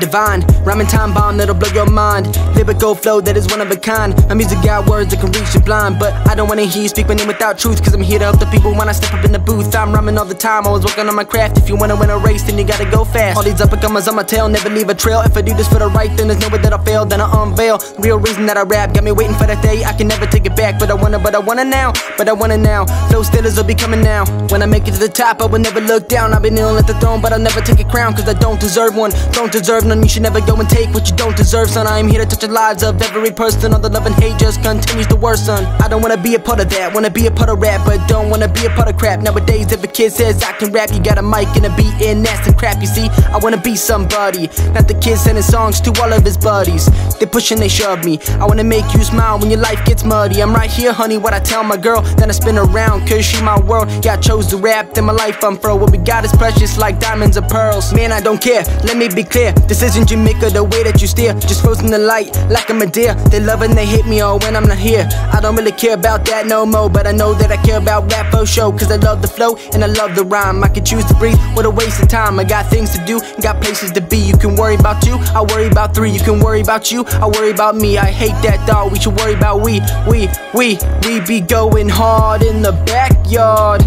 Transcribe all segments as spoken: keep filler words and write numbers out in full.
divine, rhyming time bomb that'll blow your mind. Lyrical flow that is one of a kind. My music got words that can reach you blind, but I don't wanna hear you speak my name without truth, cause I'm here to help the people when I step up in the booth. I'm rhyming all the time, always working on my craft. If you wanna win a race, then you gotta go fast. All these up-and-comers on my tail, never leave a trail. If I do this for the right, then there's no way that I fail. Then I unveil real reason that I rap. Got me waiting for that day, I can never take it back. But I wanna, but I wanna now, but I wanna now. Flow stealers will be coming now. When I make it to the top, I will never look down. I've been kneeling at the throne, but I'll never take a crown, cause I don't deserve one, don't deserve none. You should never go and take what you don't deserve, son. I am here to touch the lives of every person. All the love and hate just continues to worsen. I don't wanna be a part of that, wanna be a part of rap, but don't wanna be a part of crap. Nowadays if a kid says I can rap, you got a mic and a beat and that's some crap, you see. I wanna be somebody, not the kid sending songs to all of his buddies. They push and they shove me, I wanna make you smile when your life gets muddy. I'm right here, honey, what I tell my girl, then I spin around, cause she my world. Yeah, I chose to rap, then my life unfurled. What we got is precious like diamonds or pearls. Man, I don't care, let me be clear, this isn't Jamaica, the way that you steer. Just frozen the light, like I'm a deer. They love and they hate me, oh, when I'm not here. I don't really care about that no more, but I know that I care about rap for show, cause I love the flow and I love the rhyme. I could choose to breathe, what a waste of time. I got things to do, and got places to be. You can worry about two, I worry about three. You can worry about you, I worry about me. I hate that thought, we should worry about we, we, we. We be going hard in the backyard.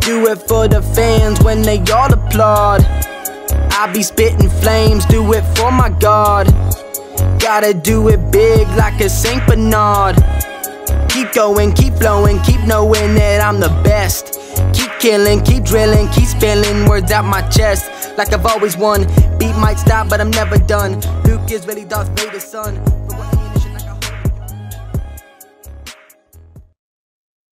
Do it for the fans when they all applaud. I be spitting flames, do it for my God. Gotta do it big like a Saint Bernard. Keep going, keep flowing, keep knowing that I'm the best. Keep killing, keep drilling, keep spilling words out my chest. Like I've always won, beat might stop but I'm never done. Luke is really Darth Vader's son.